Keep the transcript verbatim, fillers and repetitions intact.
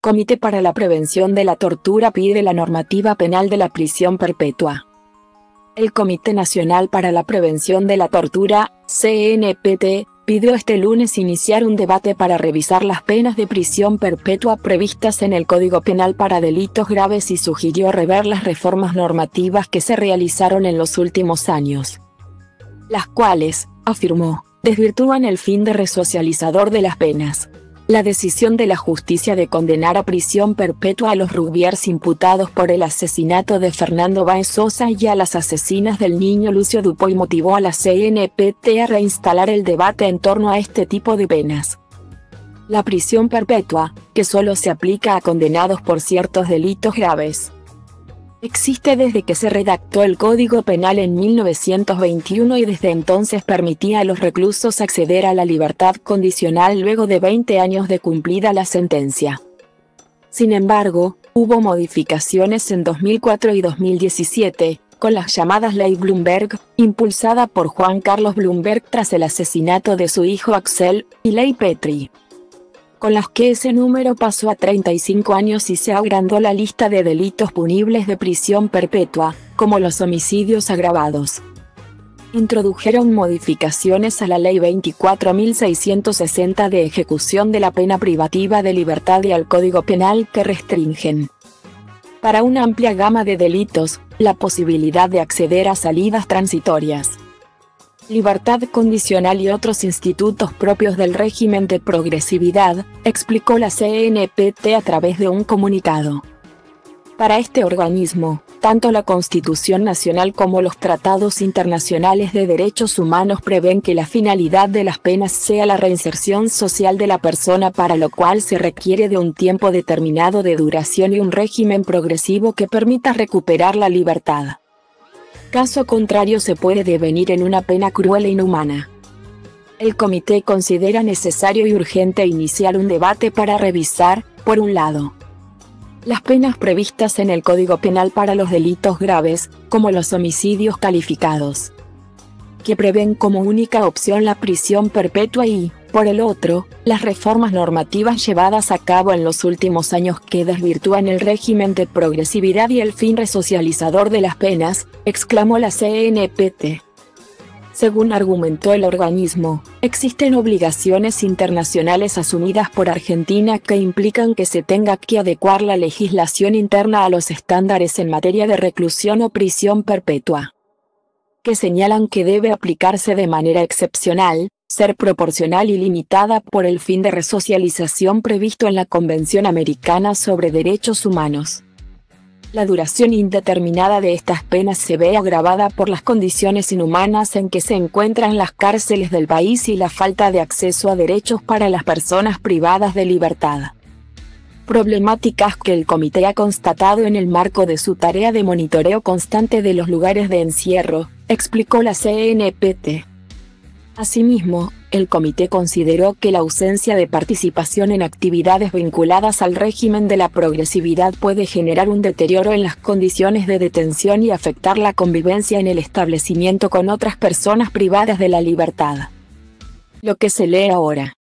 Comité para la Prevención de la Tortura pide la normativa penal de la prisión perpetua. El Comité Nacional para la Prevención de la Tortura, C N P T, pidió este lunes iniciar un debate para revisar las penas de prisión perpetua previstas en el Código Penal para delitos graves y sugirió rever las reformas normativas que se realizaron en los últimos años, las cuales, afirmó, desvirtúan el fin de resocializador de las penas. La decisión de la justicia de condenar a prisión perpetua a los Rubiers imputados por el asesinato de Fernando Báez Sosa y a las asesinas del niño Lucio Dupuy motivó a la C N P T a reinstalar el debate en torno a este tipo de penas. La prisión perpetua, que solo se aplica a condenados por ciertos delitos graves, existe desde que se redactó el Código Penal en mil novecientos veintiuno y desde entonces permitía a los reclusos acceder a la libertad condicional luego de veinte años de cumplida la sentencia. Sin embargo, hubo modificaciones en dos mil cuatro y dos mil diecisiete, con las llamadas Ley Blumberg, impulsada por Juan Carlos Blumberg tras el asesinato de su hijo Axel, y Ley Petri, con las que ese número pasó a treinta y cinco años y se agrandó la lista de delitos punibles de prisión perpetua, como los homicidios agravados. Introdujeron modificaciones a la Ley veinticuatro mil seiscientos sesenta de ejecución de la pena privativa de libertad y al Código Penal que restringen, para una amplia gama de delitos, la posibilidad de acceder a salidas transitorias, libertad condicional y otros institutos propios del régimen de progresividad, explicó la C N P T a través de un comunicado. Para este organismo, tanto la Constitución Nacional como los tratados internacionales de derechos humanos prevén que la finalidad de las penas sea la reinserción social de la persona, para lo cual se requiere de un tiempo determinado de duración y un régimen progresivo que permita recuperar la libertad. Caso contrario se puede devenir en una pena cruel e inhumana. El comité considera necesario y urgente iniciar un debate para revisar, por un lado, las penas previstas en el Código Penal para los delitos graves, como los homicidios calificados, que prevén como única opción la prisión perpetua y, por el otro, las reformas normativas llevadas a cabo en los últimos años que desvirtúan el régimen de progresividad y el fin resocializador de las penas, exclamó la C N P T. Según argumentó el organismo, existen obligaciones internacionales asumidas por Argentina que implican que se tenga que adecuar la legislación interna a los estándares en materia de reclusión o prisión perpetua, que señalan que debe aplicarse de manera excepcional, ser proporcional y limitada por el fin de resocialización previsto en la Convención Americana sobre Derechos Humanos. La duración indeterminada de estas penas se ve agravada por las condiciones inhumanas en que se encuentran las cárceles del país y la falta de acceso a derechos para las personas privadas de libertad, problemáticas que el comité ha constatado en el marco de su tarea de monitoreo constante de los lugares de encierro, explicó la C N P T. Asimismo, el comité consideró que la ausencia de participación en actividades vinculadas al régimen de la progresividad puede generar un deterioro en las condiciones de detención y afectar la convivencia en el establecimiento con otras personas privadas de la libertad, lo que se lee ahora.